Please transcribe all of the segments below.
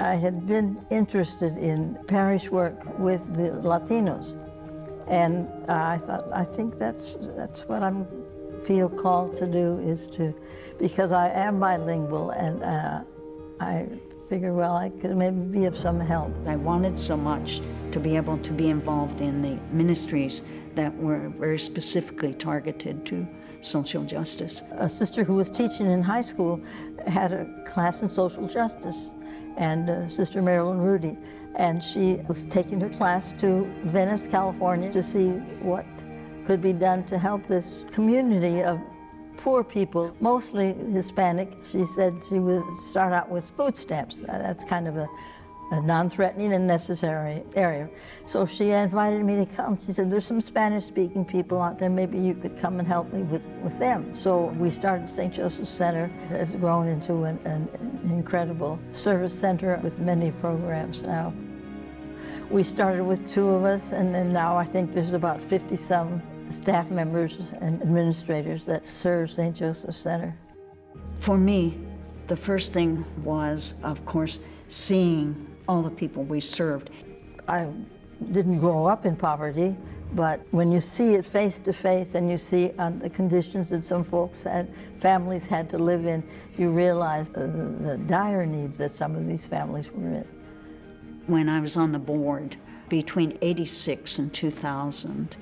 I had been interested in parish work with the Latinos, and I thought, I think that's what I feel called to do, is to, because I am bilingual, and I figured, well, I could maybe be of some help. I wanted so much to be able to be involved in the ministries that were very specifically targeted to social justice. A sister who was teaching in high school had a class in social justice, and Sister Marilyn Rudy, and she was taking her class to Venice, California, to see what could be done to help this community of poor people, mostly Hispanic. She said she would start out with food stamps. That's kind of a non-threatening and necessary area. So she invited me to come. She said, there's some Spanish-speaking people out there. Maybe you could come and help me with them. So we started St. Joseph's Center. It's grown into an incredible service center with many programs now. We started with 2 of us, and then now I think there's about 50-some staff members and administrators that serve St. Joseph's Center. For me, the first thing was, of course, seeing all the people we served. I didn't grow up in poverty, but when you see it face to face and you see the conditions that some folks and families had to live in, you realize the dire needs that some of these families were in. When I was on the board between 86 and 2000,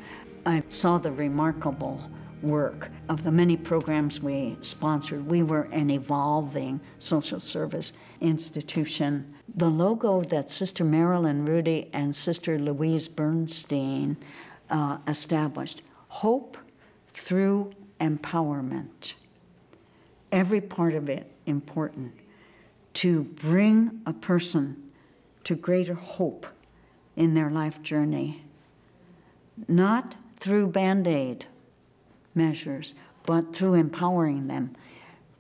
I saw the remarkable work of the many programs we sponsored. We were an evolving social service institution. The logo that Sister Marilyn Rudy and Sister Louise Bernstein established, hope through empowerment. Every part of it important to bring a person to greater hope in their life journey, not through Band-Aid measures, but through empowering them,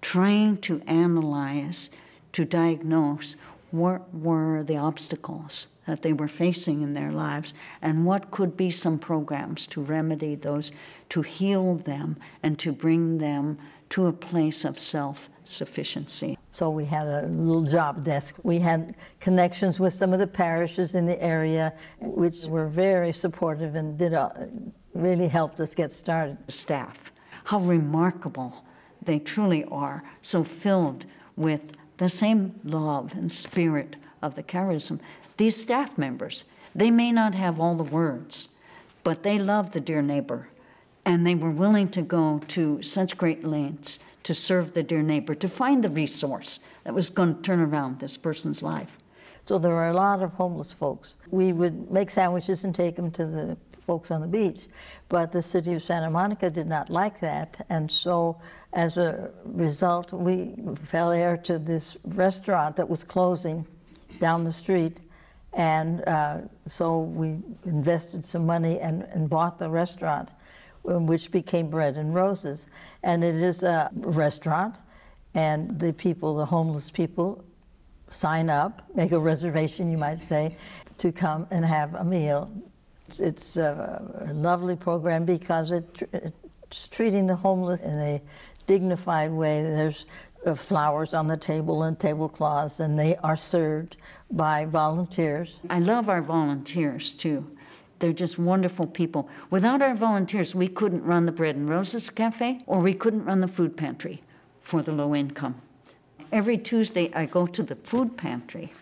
trying to analyze, to diagnose what were the obstacles that they were facing in their lives and what could be some programs to remedy those, to heal them, and to bring them to a place of self-sufficiency. So we had a little job desk. We had connections with some of the parishes in the area, which were very supportive and really helped us get started. Staff, how remarkable they truly are, so filled with the same love and spirit of the charism. These staff members, they may not have all the words, but they love the dear neighbor, and they were willing to go to such great lengths to serve the dear neighbor, to find the resource that was going to turn around this person's life. So there were a lot of homeless folks. We would make sandwiches and take them to the folks on the beach, but the city of Santa Monica did not like that, and so as a result we fell heir to this restaurant that was closing down the street, and so we invested some money and bought the restaurant, which became Bread and Roses, and it is a restaurant, and the people, the homeless people, sign up, make a reservation, you might say, to come and have a meal. It's a lovely program because it's treating the homeless in a dignified way. There's flowers on the table and tablecloths, and they are served by volunteers. I love our volunteers, too. They're just wonderful people. Without our volunteers, we couldn't run the Bread and Roses Cafe, or we couldn't run the food pantry for the low income. Every Tuesday, I go to the food pantry.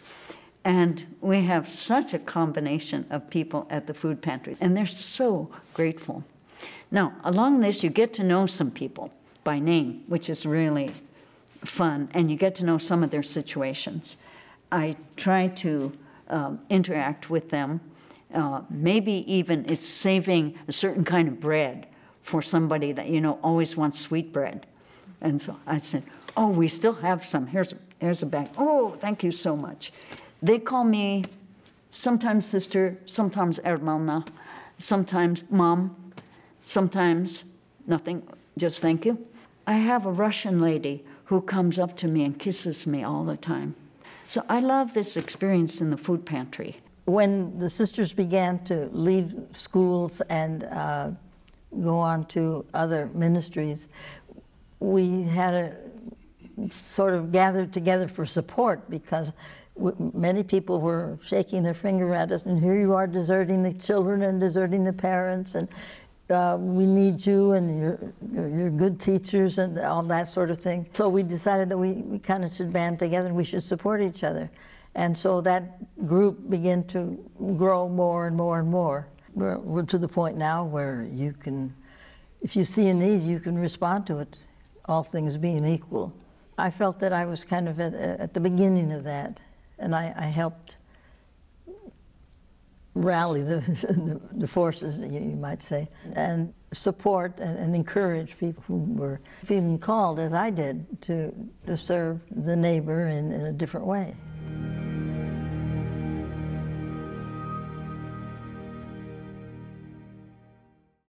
And we have such a combination of people at the food pantry, and they're so grateful. Now, along this, you get to know some people by name, which is really fun, and you get to know some of their situations. I try to interact with them. Maybe even it's saving a certain kind of bread for somebody that, you know, always wants sweet bread. And so I said, oh, we still have some. Here's a bag. Oh, thank you so much. They call me sometimes sister, sometimes hermana, sometimes mom, sometimes nothing, just thank you. I have a Russian lady who comes up to me and kisses me all the time. So I love this experience in the food pantry. When the sisters began to leave schools and go on to other ministries, we had a sort of gathered together for support, because many people were shaking their finger at us, and here you are deserting the children and deserting the parents, and we need you, and you're good teachers, and all that sort of thing. So we decided that we kind of should band together and we should support each other. And so that group began to grow more and more and more. We're to the point now where you can, if you see a need, you can respond to it, all things being equal. I felt that I was kind of at the beginning of that, and I helped rally the forces, you might say, and support and encourage people who were feeling called, as I did, to serve the neighbor in a different way.